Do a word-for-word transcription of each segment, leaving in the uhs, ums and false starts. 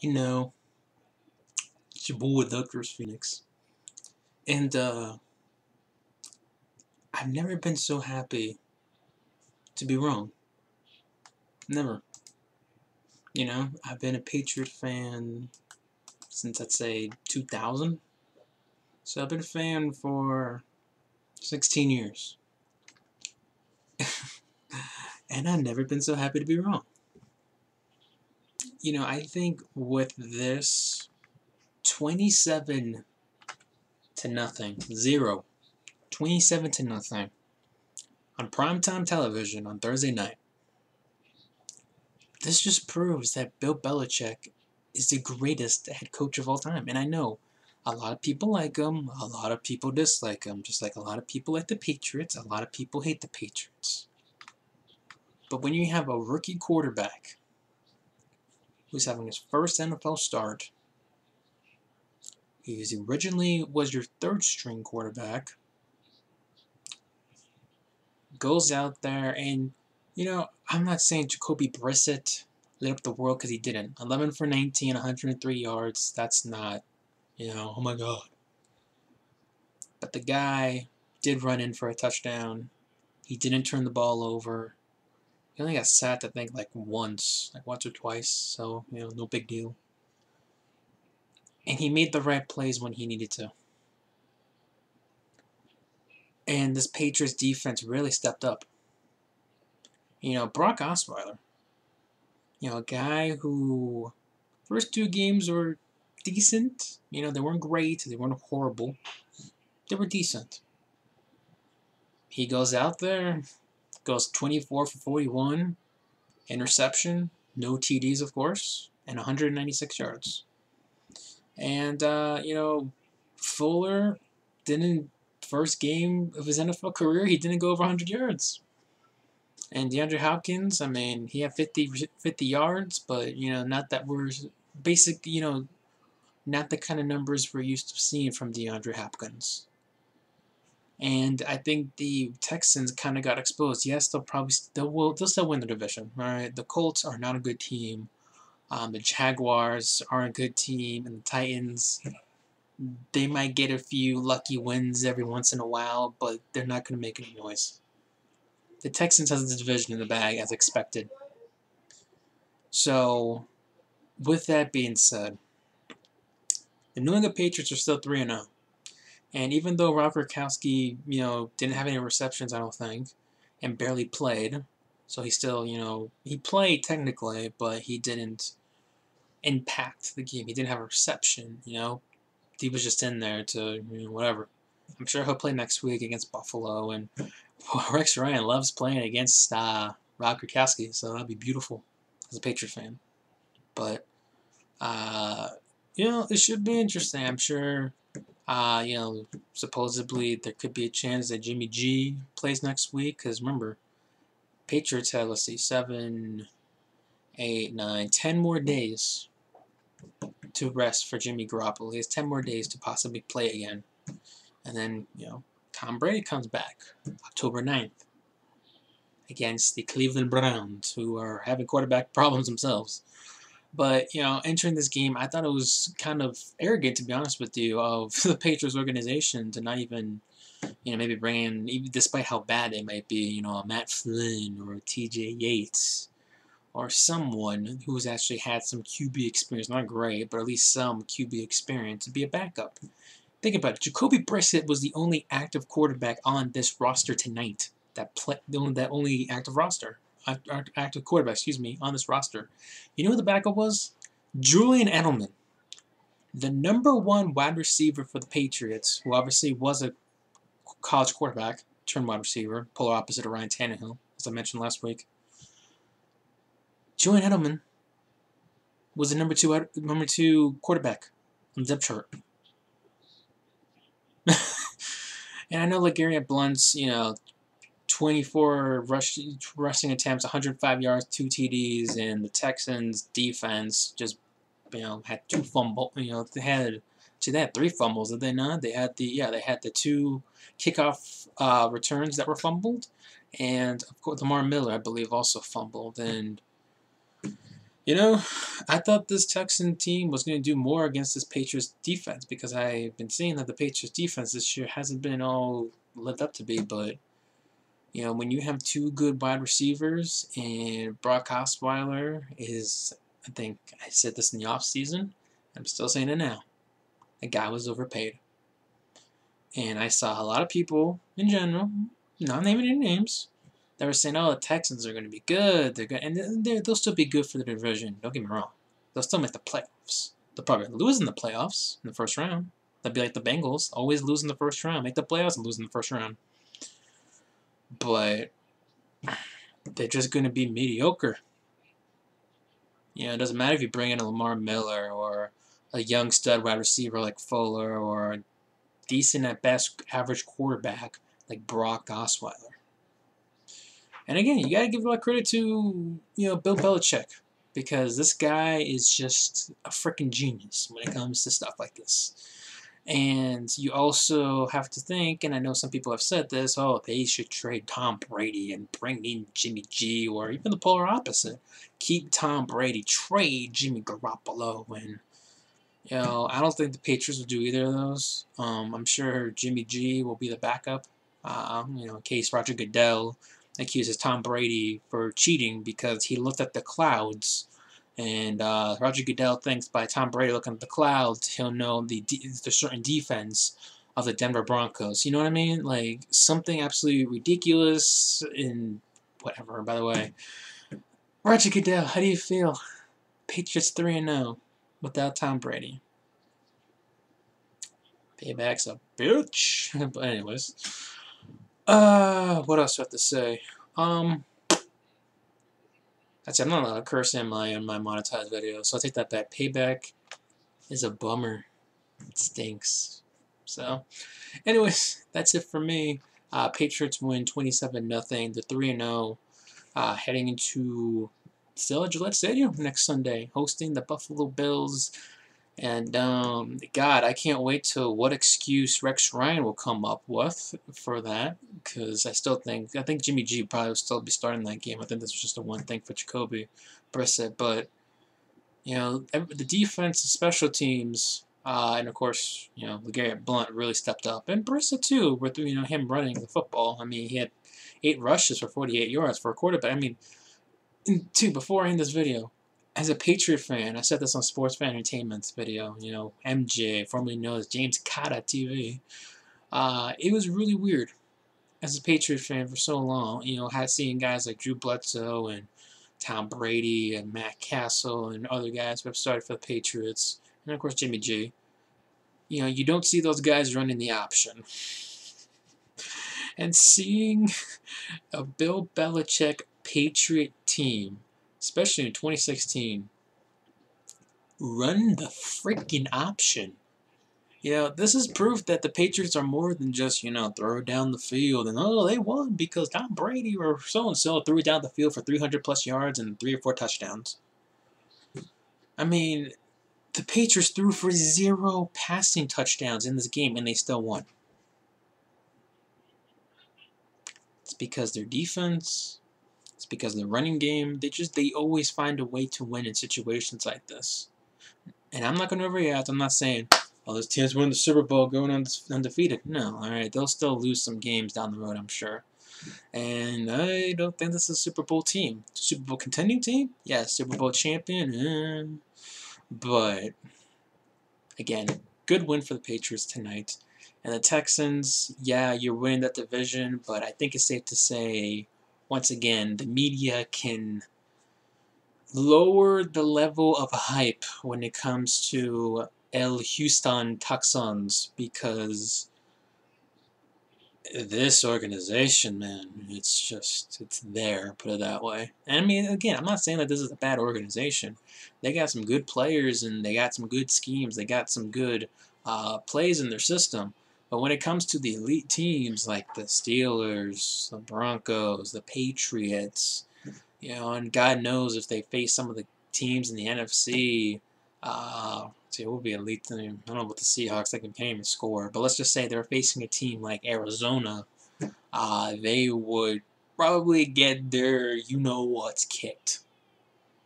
you know, it's your boy, the Chris Phoenix. And uh, I've never been so happy to be wrong. Never. You know, I've been a Patriot fan since, I'd say, two thousand. So I've been a fan for sixteen years. And I've never been so happy to be wrong. You know, I think with this twenty-seven to nothing, zero, twenty-seven to nothing, on primetime television on Thursday night, this just proves that Bill Belichick is the greatest head coach of all time. And I know a lot of people like him, a lot of people dislike him, just like a lot of people like the Patriots, a lot of people hate the Patriots. But when you have a rookie quarterback who's having his first N F L start, he originally was your third-string quarterback, goes out there and, you know, I'm not saying Jacoby Brissett lit up the world, because he didn't. eleven for nineteen, one hundred three yards, that's not, you know, oh my god. But the guy did run in for a touchdown. He didn't turn the ball over. He only got sacked, I think, like once, like once or twice, so, you know, no big deal. And he made the right plays when he needed to. And this Patriots defense really stepped up. You know, Brock Osweiler, you know, a guy who first two games were decent. You know, they weren't great, they weren't horrible. They were decent. He goes out there, goes twenty-four for forty-one, interception, no T Ds, of course, and one hundred ninety-six yards. And, uh, you know, Fuller didn't, first game of his N F L career, he didn't go over one hundred yards. And DeAndre Hopkins, I mean, he had fifty yards, but, you know, not that we're basic, you know, not the kind of numbers we're used to seeing from DeAndre Hopkins. And I think the Texans kind of got exposed. Yes, they'll probably they'll, will, they'll still win the division. All right, the Colts are not a good team. Um, the Jaguars aren't a good team, and the Titans, they might get a few lucky wins every once in a while, but they're not going to make any noise. The Texans has the division in the bag, as expected. So, with that being said, the New England Patriots are still three and oh. And even though Rob Gronkowski, you know, didn't have any receptions, I don't think, and barely played, so he still, you know, he played technically, but he didn't impact the game. He didn't have a reception, you know. He was just in there to, you know, whatever. I'm sure he'll play next week against Buffalo, and Rex Ryan loves playing against uh, Rob Gronkowski, so that'll be beautiful as a Patriot fan. But, uh, you know, it should be interesting. I'm sure, uh, you know, supposedly there could be a chance that Jimmy G plays next week, because remember, Patriots have, let's see, seven, eight, nine, ten more days to rest for Jimmy Garoppolo. He has ten more days to possibly play again. And then, you know, Tom Brady comes back October ninth against the Cleveland Browns, who are having quarterback problems themselves. But, you know, entering this game, I thought it was kind of arrogant, to be honest with you, of the Patriots organization to not even, you know, maybe bring in, even despite how bad they might be, you know, a Matt Flynn or a T J. Yates or someone who's actually had some Q B experience, not great, but at least some Q B experience, to be a backup. Think about it. Jacoby Brissett was the only active quarterback on this roster tonight. That play, the only, that only active roster, active quarterback, excuse me, on this roster. You know who the backup was? Julian Edelman, the number one wide receiver for the Patriots, who obviously was a college quarterback turned wide receiver, polar opposite of Ryan Tannehill, as I mentioned last week. Julian Edelman was the number two number two quarterback on the depth chart. And I know LeGarrette Blount's, you know, twenty-four rush, rushing attempts, one hundred five yards, two T Ds, and the Texans defense just, you know, had two fumbles. You know, they had, see, they had three fumbles, did they not? They had the, yeah, they had the two kickoff uh, returns that were fumbled, and of course Lamar Miller, I believe, also fumbled. And, you know, I thought this Texan team was going to do more against this Patriots defense, because I've been seeing that the Patriots defense this year hasn't been all lived up to be, but you know, when you have two good wide receivers and Brock Osweiler is, I think I said this in the offseason, I'm still saying it now, the guy was overpaid. And I saw a lot of people in general, not naming any names, that were saying, oh, the Texans are going to be good, they're good, and they're, they'll still be good for the division, don't get me wrong. They'll still make the playoffs. They'll probably lose in the playoffs in the first round. They'll be like the Bengals, always lose in the first round, make the playoffs and lose in the first round. But they're just going to be mediocre. You know, it doesn't matter if you bring in a Lamar Miller or a young stud wide receiver like Fuller or a decent at best average quarterback like Brock Osweiler. And again, you got to give a lot of credit to, you know, Bill Belichick, because this guy is just a freaking genius when it comes to stuff like this. And you also have to think, and I know some people have said this, oh, they should trade Tom Brady and bring in Jimmy G, or even the polar opposite. Keep Tom Brady, trade Jimmy Garoppolo. And, you know, I don't think the Patriots will do either of those. Um, I'm sure Jimmy G will be the backup, um, you know, in case Roger Goodell accuses Tom Brady for cheating because he looked at the clouds. And uh, Roger Goodell thinks by Tom Brady looking at the clouds, he'll know the de the certain defense of the Denver Broncos. You know what I mean? Like, something absolutely ridiculous and whatever. By the way, Roger Goodell, how do you feel? Patriots three and oh without Tom Brady. Payback's a bitch. But anyways, uh, what else do I have to say? Um. Actually, I'm not allowed to curse in my, in my monetized video, so I'll take that back. Payback is a bummer. It stinks. So, anyways, that's it for me. Uh, Patriots win twenty-seven nothing. They're three and oh, uh, heading into still at Gillette Stadium next Sunday, hosting the Buffalo Bills. And, um, God, I can't wait to what excuse Rex Ryan will come up with for that, because I still think, I think Jimmy G probably will still be starting that game. I think this was just a one thing for Jacoby Brissett, but, you know, the defense and special teams, uh, and of course, you know, LeGarrette Blount really stepped up, and Brissett too, with, you know, him running the football. I mean, he had eight rushes for forty-eight yards for a quarterback. I mean, too, before I end this video, as a Patriot fan, I said this on Sports Fan Entertainment's video, you know, M J, formerly known as James Cotta T V. Uh, it was really weird as a Patriot fan for so long, you know, had seen guys like Drew Bledsoe and Tom Brady and Matt Castle and other guys who have started for the Patriots, and of course Jimmy G. You know, you don't see those guys running the option. And seeing a Bill Belichick Patriot team, especially in twenty sixteen, run the freaking option. You know, this is proof that the Patriots are more than just, you know, throw down the field and, oh, they won because Tom Brady or so-and-so threw it down the field for three hundred plus yards and three or four touchdowns. I mean, the Patriots threw for zero passing touchdowns in this game and they still won. It's because their defense, it's because of the running game, they just they always find a way to win in situations like this. And I'm not going to overreact. I'm not saying, oh, those teams win the Super Bowl going unde undefeated. No, all right, they'll still lose some games down the road, I'm sure. And I don't think this is a Super Bowl team. Super Bowl contending team? Yeah, Super Bowl champion. Eh. But, again, good win for the Patriots tonight. And the Texans, yeah, you're winning that division, but I think it's safe to say, once again, the media can lower the level of hype when it comes to El Houston Texans, because this organization, man, it's just, it's there, put it that way. And I mean, again, I'm not saying that this is a bad organization. They got some good players and they got some good schemes. They got some good uh, plays in their system. But when it comes to the elite teams like the Steelers, the Broncos, the Patriots, you know, and God knows if they face some of the teams in the N F C, uh, see, it will be an elite team. I don't know about the Seahawks, they can, can't even score. But let's just say they're facing a team like Arizona, uh, they would probably get their you-know-what's kicked.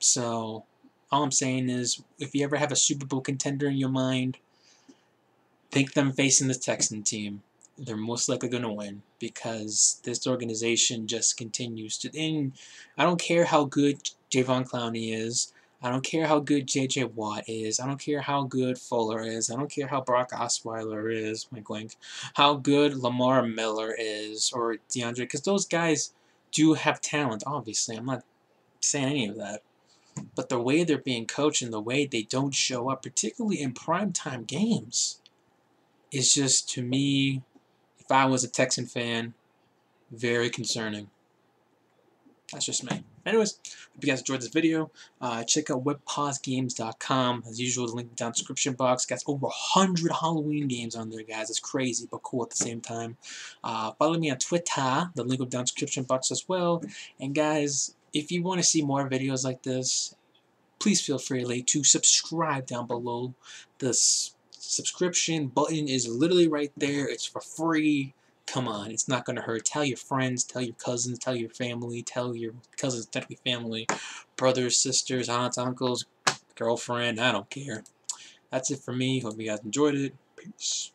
So, All I'm saying is, if you ever have a Super Bowl contender in your mind, think them facing the Texan team. They're most likely going to win because this organization just continues to... And I don't care how good Javon Clowney is. I don't care how good J J. Watt is. I don't care how good Fuller is. I don't care how Brock Osweiler is. My blank. How good Lamar Miller is or DeAndre. Because those guys do have talent, obviously. I'm not saying any of that. But the way they're being coached and the way they don't show up, particularly in primetime games, is just, to me... If I was a Texan fan, very concerning. That's just me. Anyways, hope you guys enjoyed this video. Uh, check out web pause games dot com. As usual, the link down in the description box. Got over one hundred Halloween games on there, guys. It's crazy, but cool at the same time. Uh, follow me on Twitter. The link will be down in the description box as well. And guys, if you want to see more videos like this, please feel free to subscribe down below. This subscription button is literally right there. It's for free. Come on, it's not gonna hurt. Tell your friends, tell your cousins, tell your family, tell your cousins, technically family, brothers, sisters, aunts, uncles, girlfriend, I don't care. That's it for me. Hope you guys enjoyed it. Peace.